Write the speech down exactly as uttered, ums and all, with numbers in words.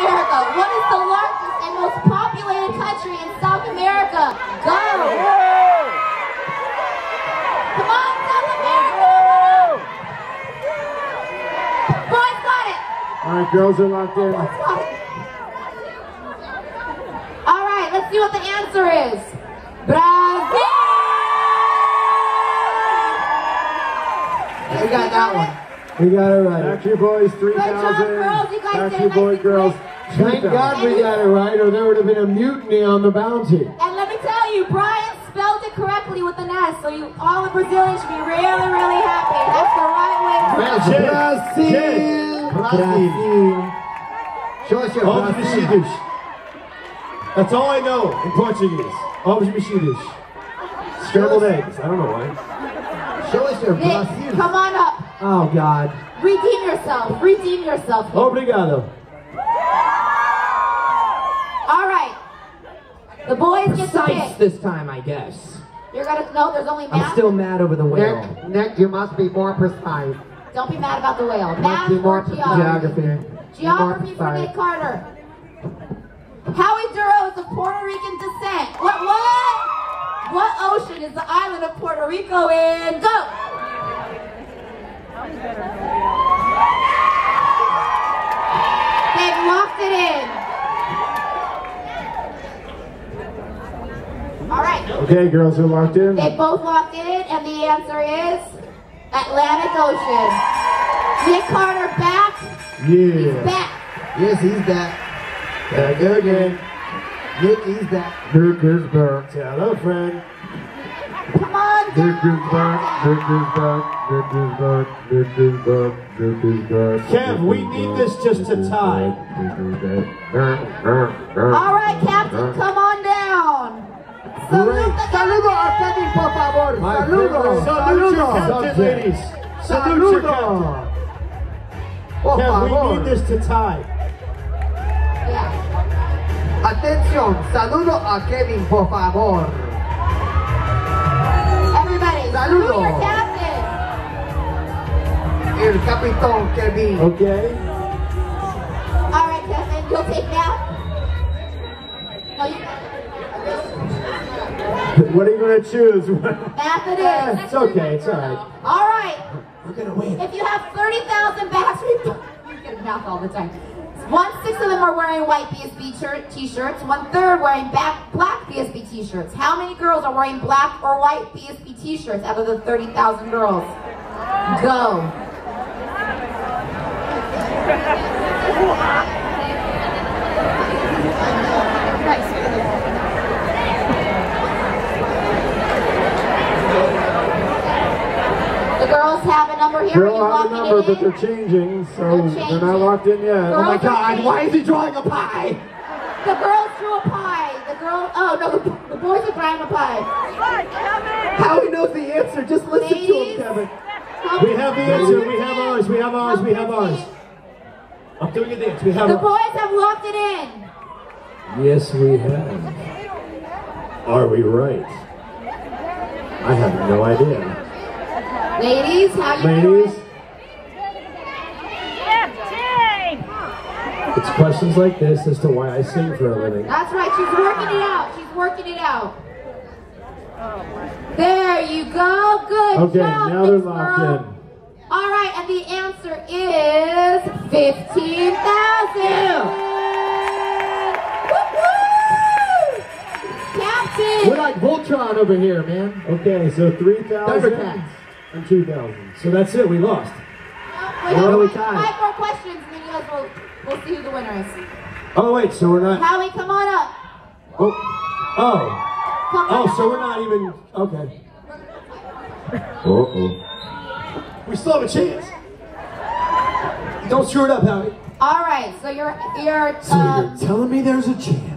America? What is the largest and most populated country in South America? Go! Come on, South America! Boys got it! All right, girls are locked in. All right, let's see what the answer is. Brazil! We got that one. We got it right. Back to your boys, three thousand. Back to your boy, girls. Thank God we got it right, or there would have been a mutiny on the Bounty. And let me tell you, Brian spelled it correctly with an S, so you, all the Brazilians should be really, really happy. That's the right way to do it. Brazil! Brazil! Ovos mexidos. That's all I know in Portuguese. Ovos mexidos. Scrambled eggs. I don't know why. Show us your Brazil. Come on up. Oh, God. Redeem yourself. Redeem yourself. Obrigado. All right. The boys Precise get to pick. This time, I guess. You're going to know there's only math. I'm still mad over the whale. Nick, Nick, you must be more precise. Don't be mad about the whale. Math or geography. Geography, geography for Nick Carter. Howie Duro is of Puerto Rican descent. What, what? What ocean is the island of Puerto Rico in? Go! They've locked it in. All right. Okay, girls are locked in. They both locked it in, and the answer is Atlantic Ocean. Nick Carter back. Yeah. He's back. Yes, he's back. Back again. Nick, he's back. Nick is back. Hello, friend. Come on, Nick is back. Nick is back. Nick is back, Nick is back, Nick is back. Kev, we need this just to tie. All right, Captain, come on down. Salute the Saludo a Kevin, por favor. Saludo. Salute your captain, ladies. Salute your captain. Kev, we need this to tie. Yeah. Atención. Saludo a Kevin, por favor. Everybody, saludo your captain. El Capitán Kevin. Okay. All right, Kevin, you'll take that. No, you okay. What are you going to choose? Math it is. It's okay, it's all right. All right. We're going to win. If you have thirty thousand bats, we get a mouth all the time. one-sixth of them are wearing white B S B t-shirts, one-third wearing back black B S B t-shirts. How many girls are wearing black or white B S B t-shirts out of the thirty thousand girls? Go. The girls have a number here. Girl have a number, but they're changing, so they're, changing. They're not locked in yet. Girls, oh my God! Why is he drawing a pie? The girls drew a pie. The girl. Oh no! The, the boys are drawing a pie. Howie knows the answer. Just listen Ladies, to him, Kevin. We have the answer. We have ours. We have ours. We have ours. I'm doing a dance. We have the boys ours. Have locked it in. Yes, we have. Are we right? I have no idea. Ladies, how you Ladies. Doing? It's questions like this as to why I sing for a living. That's right. She's working it out. She's working it out. There you go. Good okay, job, now they're locked girl. In. All right, and the answer is fifteen thousand. Yeah. Woo-hoo! Captain! We're like Voltron over here, man. Okay, so three thousand and two thousand. So that's it. We lost. Nope, we well, have five more questions, and then you guys will we'll see who the winner is. Oh, wait, so we're not... Howie, come on up. Oh. Oh. Come oh, on. So we're not even... Okay. Uh-oh. We still have a chance. Don't screw it up, Howie. All right, so you're... you're uh, so you're telling me there's a chance.